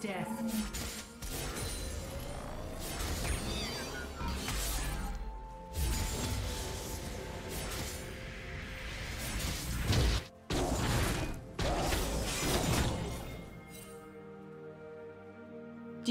Death. Do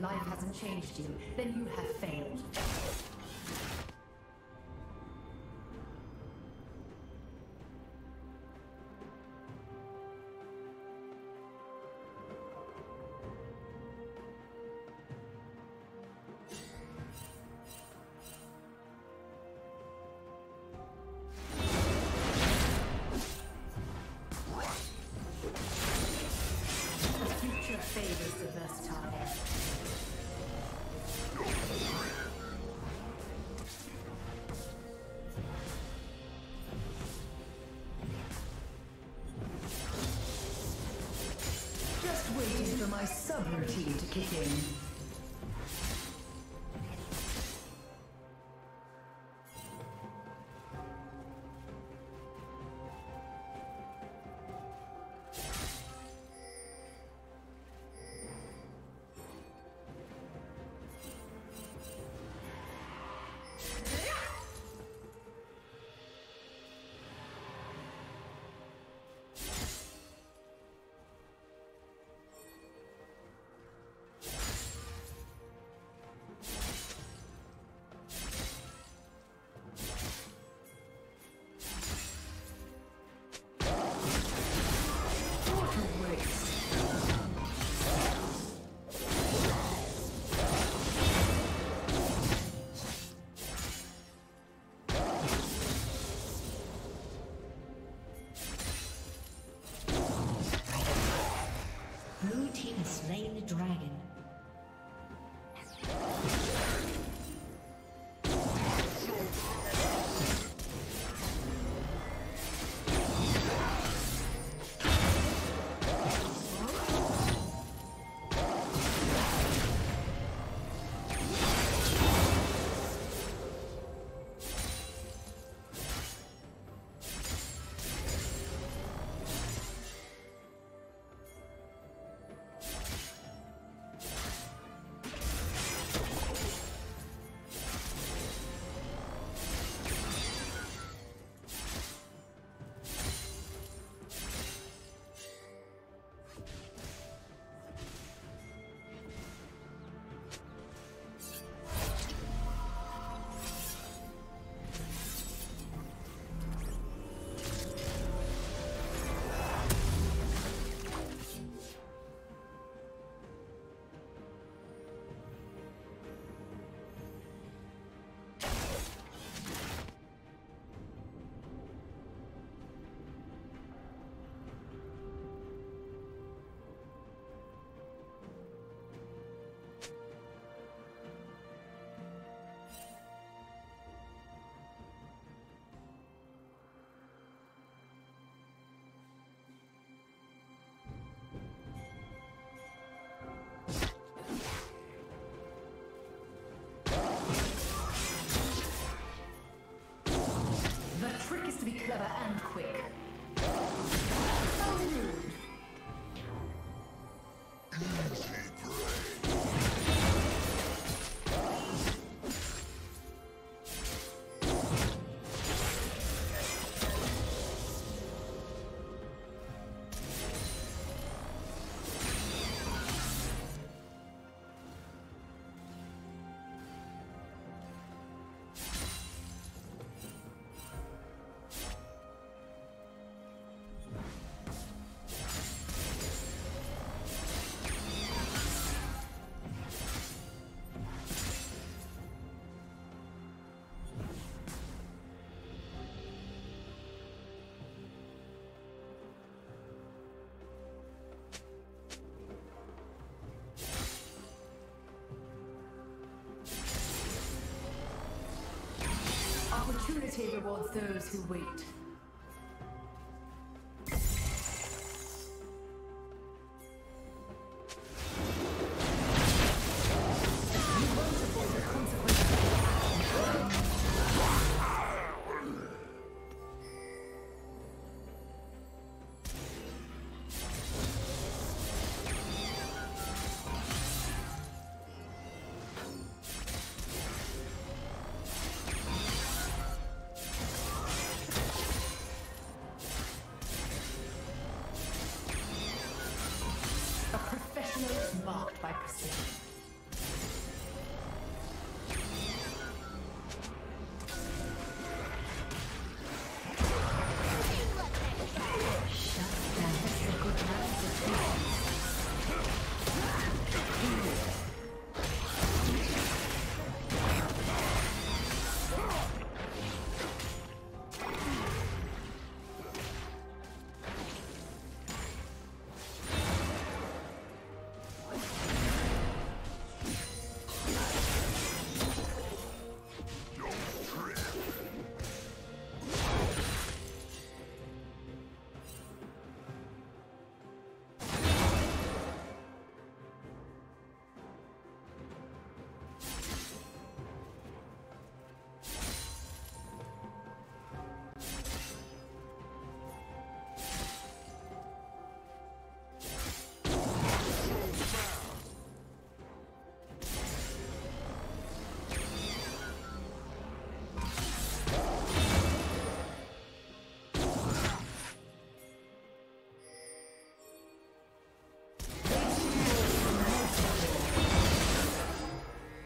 Life hasn't changed you, then you have failed. My subroutine to kick in. Opportunity rewards those who wait. Marked by precision.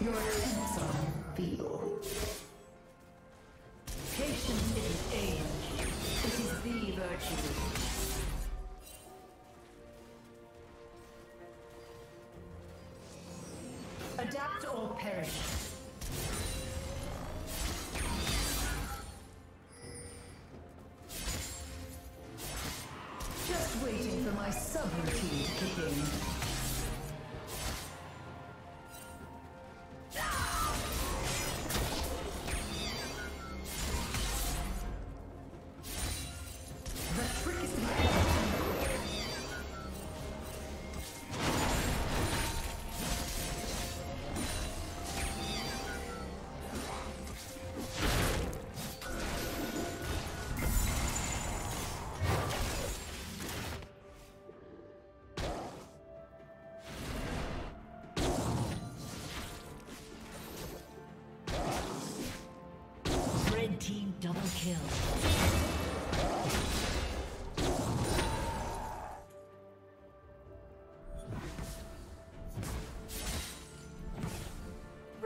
Your attempts are feeble. Patience is age. It is the virtue. Adapt or perish. Just waiting for my subroutine to kick in. Double kill.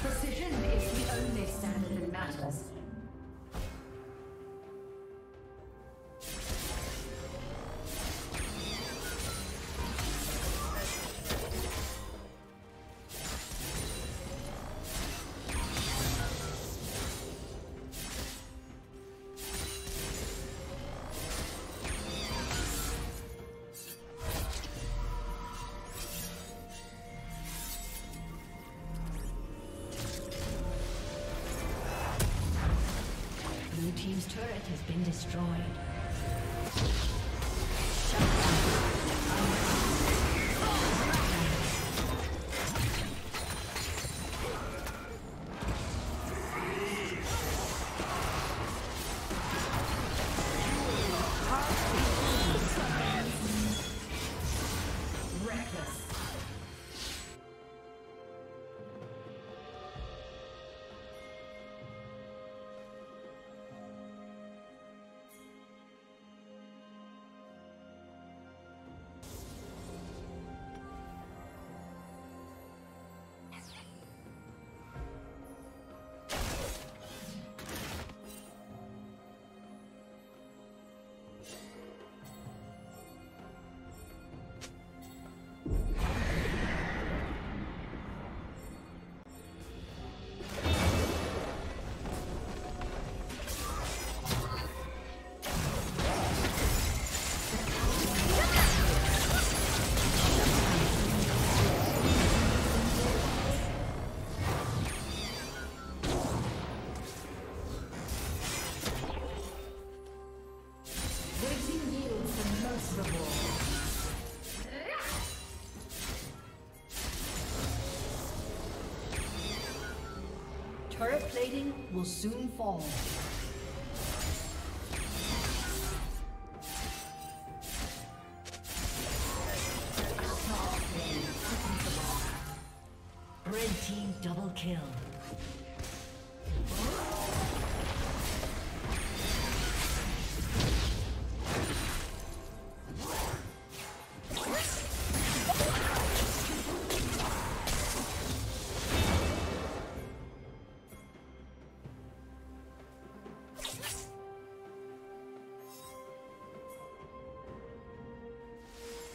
Precision is the only standard that matters. Blue team's turret has been destroyed. Turret plating will soon fall. Red team double kill.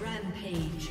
Rampage.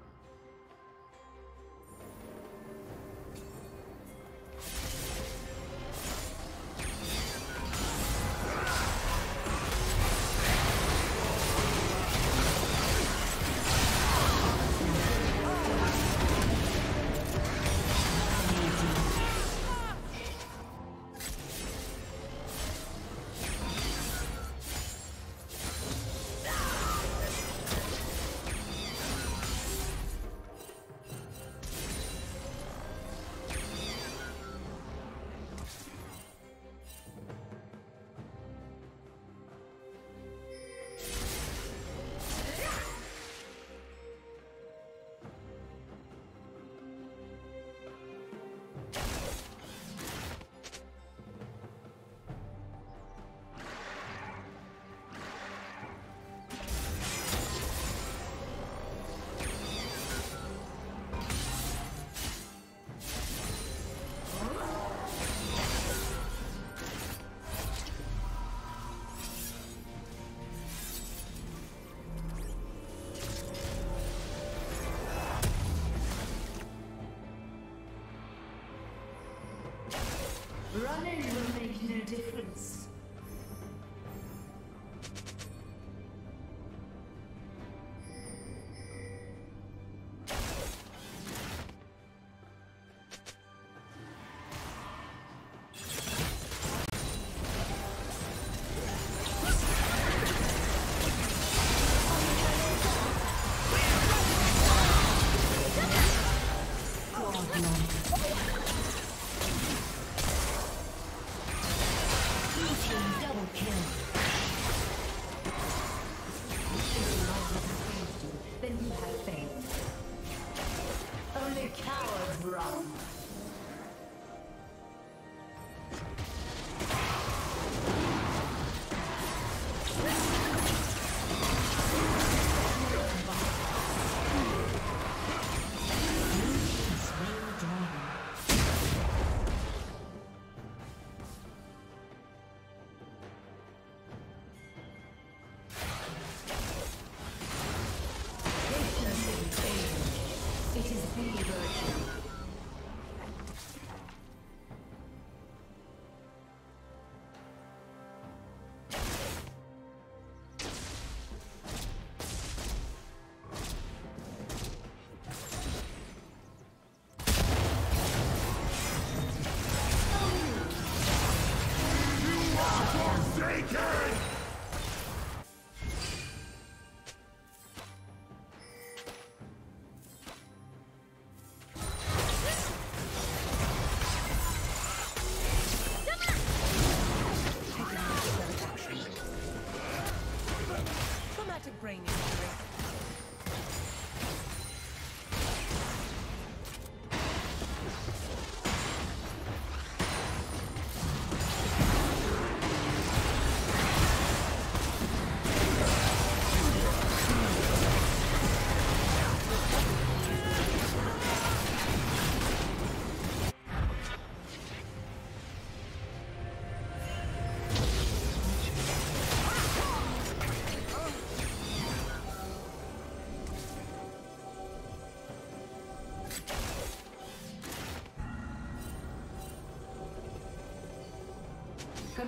Running will make no difference.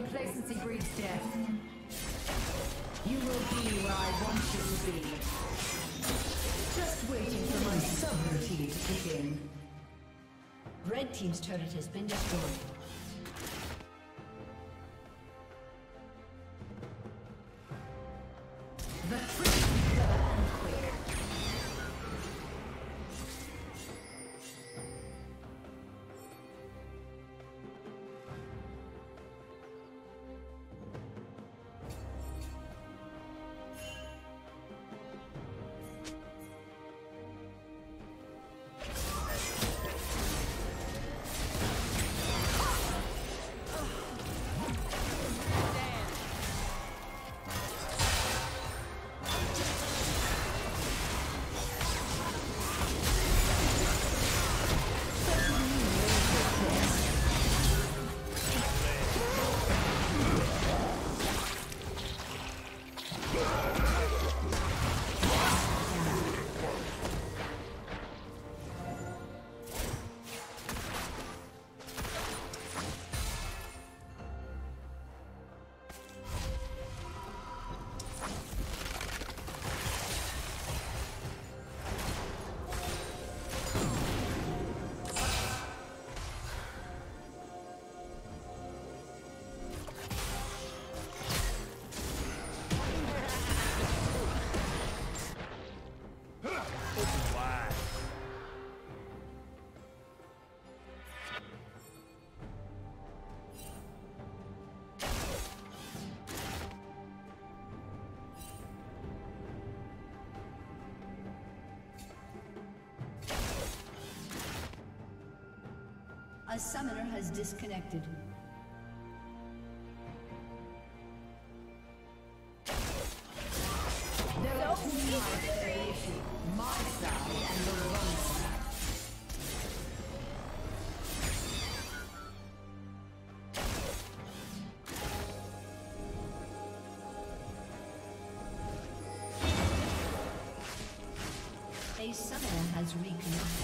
Complacency breeds death. You will be where I want you to be. Just waiting for my subroutine to kick in. Red team's turret has been destroyed. A summoner has disconnected. There are two sides, my side and the wrong side. A summoner has reconnected.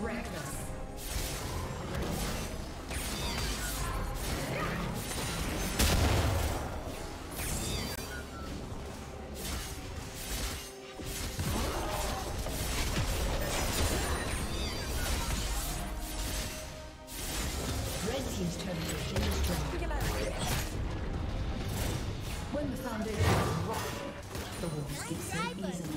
Correct. When the foundation is rock, the walls get so easily.